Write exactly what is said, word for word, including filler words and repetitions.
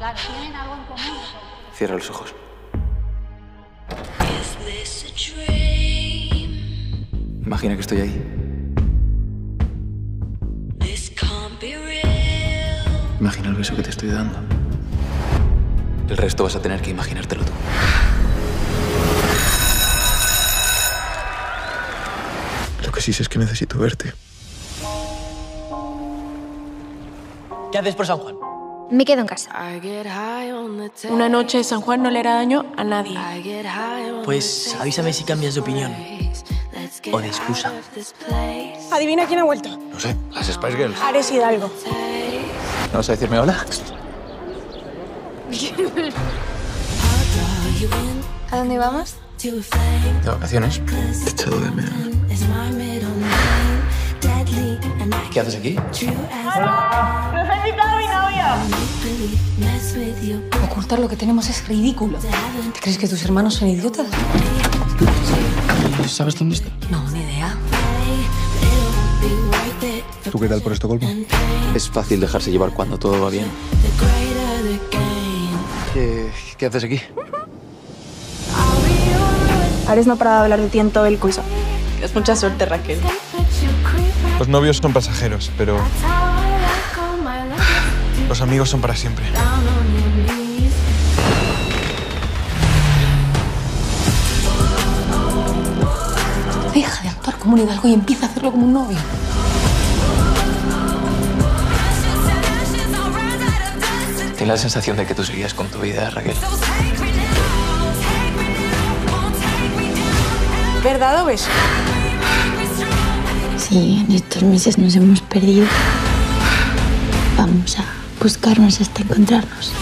Claro, tienen algo en común. Cierra los ojos. Imagina que estoy ahí. Imagina el beso que te estoy dando. El resto vas a tener que imaginártelo tú. Lo que sí sé es que necesito verte. ¿Qué haces por San Juan? Me quedo en casa. Una noche de San Juan no le hará daño a nadie. Pues avísame si cambias de opinión. O de excusa. ¿Adivina quién ha vuelto? No sé, las Spice Girls. Ares Hidalgo. ¿No vas a decirme hola? ¿A dónde vamos? De vacaciones. Te he echado de menos. ¿Qué haces aquí? ¡Hola! ¡Nos ha invitado mi novia! Ocultar lo que tenemos es ridículo. ¿Te crees que tus hermanos son idiotas? ¿Sabes dónde está? No, ni idea. ¿Tú qué tal por Estocolmo? Es fácil dejarse llevar cuando todo va bien. ¿Qué, qué haces aquí? Ares no ha parado de hablar de ti en todo el curso. Tienes mucha suerte, Raquel. Los novios son pasajeros, pero los amigos son para siempre. Deja de actuar como un hidalgo y empieza a hacerlo como un novio. Tengo la sensación de que tú seguías con tu vida, Raquel. ¿Verdad o ves? Sí, en estos meses nos hemos perdido. Vamos a buscarnos hasta encontrarnos.